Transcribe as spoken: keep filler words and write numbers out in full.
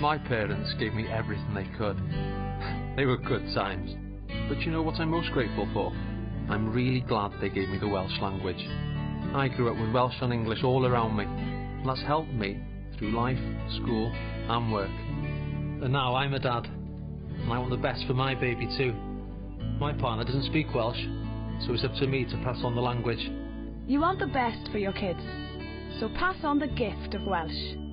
My parents gave me everything they could. They were good times. But you know what I'm most grateful for? I'm really glad they gave me the Welsh language. I grew up with Welsh and English all around me, and that's helped me through life, school and work. And now I'm a dad, and I want the best for my baby too. My partner doesn't speak Welsh, so it's up to me to pass on the language. You want the best for your kids, so pass on the gift of Welsh.